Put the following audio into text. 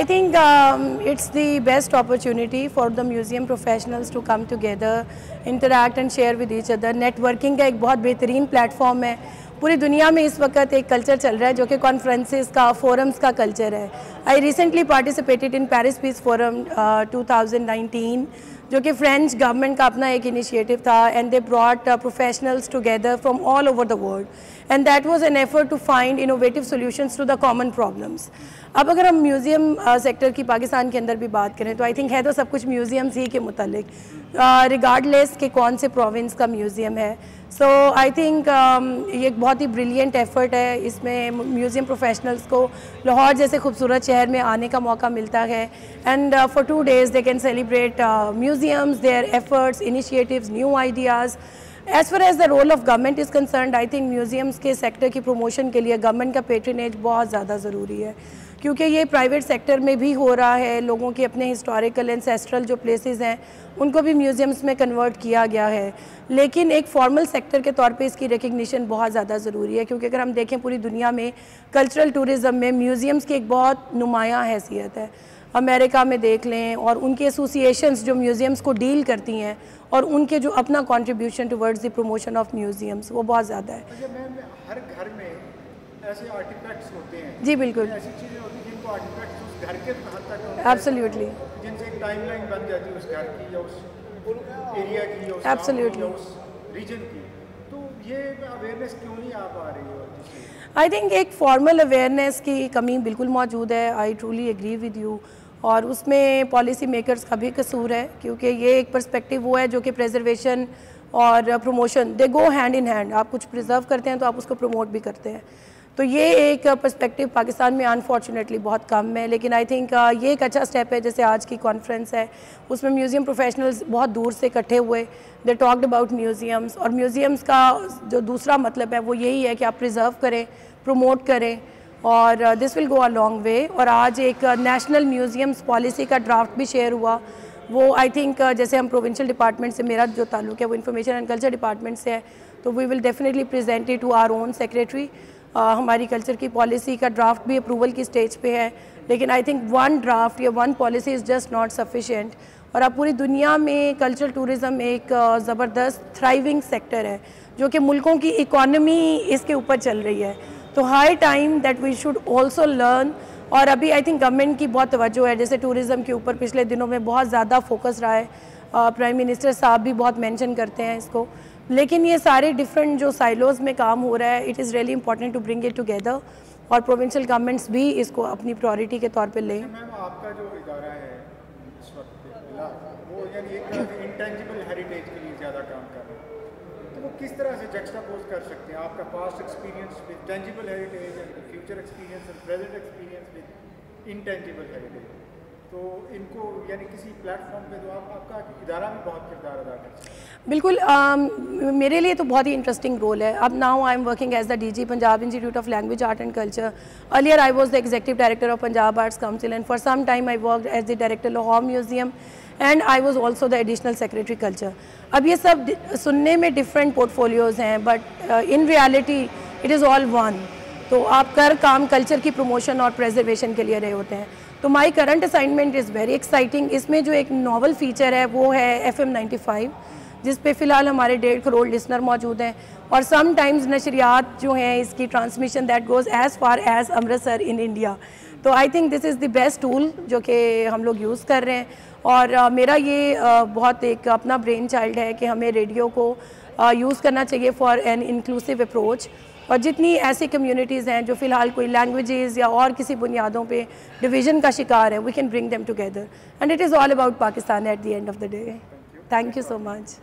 I think it's the best opportunity for the museum professionals to come together, interact and share with each other. Networking का एक बहुत बेहतरीन platform है. पूरी दुनिया में इस वक्त एक culture चल रहा है जो कि conferences का, forums का culture है. I recently participated in Paris Peace Forum 2019, जो कि French government का अपना एक initiative था, and they brought professionals together from all over the world, and that was an effort to find innovative solutions to the common problems. अब अगर हम museum sector की पाकिस्तान के अंदर भी बात करें तो I think है तो सब कुछ museums ही के मुतालिक, regardless के कौन से province का museum है. So I think ये एक बहुत ही brilliant effort है. इसमें museum professionals को लाहौर जैसे खूबसूरत शहर में आने का मौका मिलता है, and for 2 days they can celebrate museums, their efforts, initiatives, new ideas. As far as the role of government is concerned, I think museums के sector की promotion के लिए government का patronage बहुत ज़्यादा ज़रूरी है, क्योंकि ये private sector में भी हो रहा है. लोगों के अपने historical, ancestral जो places हैं उनको भी museums में convert किया गया है, लेकिन एक formal sector के तौर पे इसकी recognition बहुत ज़्यादा ज़रूरी है, क्योंकि अगर हम देखें पूरी दुनिया में cultural tourism में museums की एक बहुत नुमाया हैसियत है. अमेरिका में देख लें, और उनके एसोसिएशंस जो म्यूज़ियम्स को डील करती हैं और उनके जो अपना contribution towards the promotion of museums वो बहुत ज़्यादा है. हर घर में ऐसे आर्टिफैक्ट्स होते हैं. जी बिल्कुल, ऐसी चीज़ें होती हैं जिनको आर्टिफैक्ट्स घर के तहत तक एब्सोल्युटली जिनसे एक टाइमलाइन बन जाती है उस घर की या उस एरिया की या उस रीजन की. तो ये अवेयरनेस क्यों नहीं आ पा रही है? आई थिंक एक फॉर्मल अवेयरनेस की कमी बिल्कुल मौजूद है. I truly agree with you, और उसमें पॉलिसी मेकर्स का भी कसूर है, क्योंकि ये एक पर्सपेक्टिव वो है जो कि प्रिजर्वेशन और promotion they go hand in hand. आप कुछ प्रिजर्व करते हैं तो आप उसको प्रमोट भी करते हैं, तो ये एक पर्सपेक्टिव पाकिस्तान में अनफॉर्चुनेटली बहुत कम है. लेकिन आई थिंक ये एक अच्छा स्टेप है. जैसे आज की कॉन्फ्रेंस है उसमें म्यूज़ियम प्रोफेशनल्स बहुत दूर से इकट्ठे हुए, दे टॉक्ड अबाउट म्यूज़ियम्स, और म्यूज़ियम्स का जो दूसरा मतलब है वो यही है कि आप प्रिजर्व करें, प्रमोट करें, और this will go a long way. और आज एक नेशनल म्यूज़ियम्स पॉलिसी का ड्राफ्ट भी शेयर हुआ. वो आई थिंक जैसे हम प्रोविंशियल डिपार्टमेंट से, मेरा जो ताल्लुक है वो इंफॉर्मेशन एंड कल्चर डिपार्टमेंट से है, तो we will definitely present it to our own secretary. हमारी कल्चर की पॉलिसी का ड्राफ्ट भी अप्रूवल की स्टेज पे है, लेकिन आई थिंक वन ड्राफ्ट या one policy is just not sufficient. और अब पूरी दुनिया में कल्चरल टूरिज़म एक ज़बरदस्त थ्राइविंग सेक्टर है, जो कि मुल्कों की इकोनॉमी इसके ऊपर चल रही है. तो high time that we should also learn. और अभी आई थिंक गवर्नमेंट की बहुत तवज्जो है, जैसे टूरिज़म के ऊपर पिछले दिनों में बहुत ज़्यादा फोकस रहा है. प्राइम मिनिस्टर साहब भी बहुत मेंशन करते हैं इसको, लेकिन ये सारे डिफरेंट जो साइलोज़ में काम हो रहा है, it is really important to bring it together, और प्रोविंशियल गवर्नमेंट्स भी इसको अपनी प्रायोरिटी के तौर पे लें. मैम आपका जो इदारा है इस वक्त वो यानी एक तरह से इंटेंजिबल हेरिटेज के लिए ज़्यादा काम कर रहा है, तो वो किस तरह से जक्स्टापोज कर सकते हैं आपका past experience with tangible heritage and future experience and present experience with intangible heritage? तो इनको यानी किसी प्लेटफॉर्म पे तो आपका इदारा में बहुत किरदार अदा करता है. बिल्कुल, मेरे लिए तो बहुत ही इंटरेस्टिंग रोल है. अब now I am working as the DG Punjab institute of language art and culture. Earlier I was the executive director of Punjab arts council, and for some time I worked as the director Lahore museum, and I was also the additional secretary culture. अब ये सब सुनने में different portfolios हैं, but in reality it is all one. तो आप कर काम कल्चर की प्रमोशन और प्रेजर्वेशन के लिए रहे होते हैं. तो my current assignment is very exciting. इसमें जो एक नोवल फीचर है वो है FM 95, जिस पे फ़िलहाल हमारे 1.5 करोड़ लिसनर मौजूद हैं, और सम टाइम्स नशरियात जो हैं इसकी transmission that goes as far as Amritsar in India. तो I think this is the best tool जो कि हम लोग यूज़ कर रहे हैं. और मेरा ये बहुत एक अपना ब्रेन चाइल्ड है कि हमें रेडियो को यूज़ करना चाहिए फॉर एन इंक्लूसिव अप्रोच, और जितनी ऐसी कम्युनिटीज़ हैं जो फ़िलहाल कोई लैंग्वेजेस या और किसी बुनियादों पे डिवीज़न का शिकार है, we can bring them together, and it is all about Pakistan at the end of the day. Thank you so much.